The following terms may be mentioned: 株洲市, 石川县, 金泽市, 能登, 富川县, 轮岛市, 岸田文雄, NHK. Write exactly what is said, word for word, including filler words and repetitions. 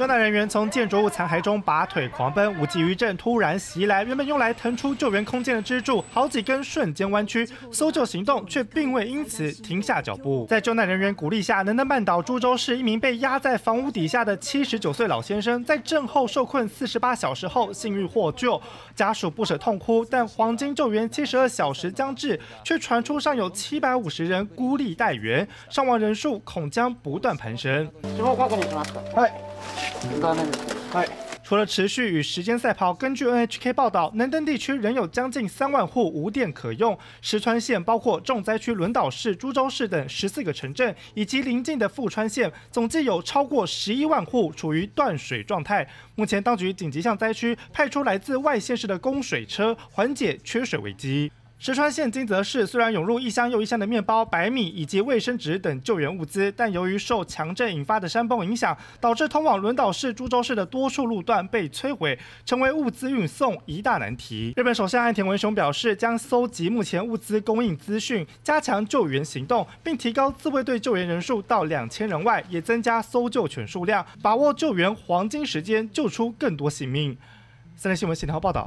专案人员从建筑物残骸中拔腿狂奔，无济于症突然袭来，原本用来腾出救援空间的支柱，好几根瞬间弯曲，搜救行动却并未因此停下脚步。在救难人员鼓励下，能登半岛株洲市一名被压在房屋底下的七十九岁老先生，在震后受困四十八小时后幸运获救，家属不舍痛哭，但黄金救援七十二小时将至，却传出尚有七百五十人孤立待援，伤亡人数恐将不断攀升。 除了持续与时间赛跑，根据 N H K 报道，能登地区仍有将近三万户无电可用。石川县包括重灾区轮岛市、株洲市等十四个城镇，以及邻近的富川县，总计有超过十一万户处于断水状态。目前，当局紧急向灾区派出来自外县市的供水车，缓解缺水危机。 石川县金泽市虽然涌入一箱又一箱的面包、白米以及卫生纸等救援物资，但由于受强震引发的山崩影响，导致通往轮岛市、株洲市的多数路段被摧毁，成为物资运送一大难题。日本首相岸田文雄表示，将搜集目前物资供应资讯，加强救援行动，并提高自卫队救援人数到 两千人外，也增加搜救犬数量，把握救援黄金时间，救出更多性命。三立新闻现场报道。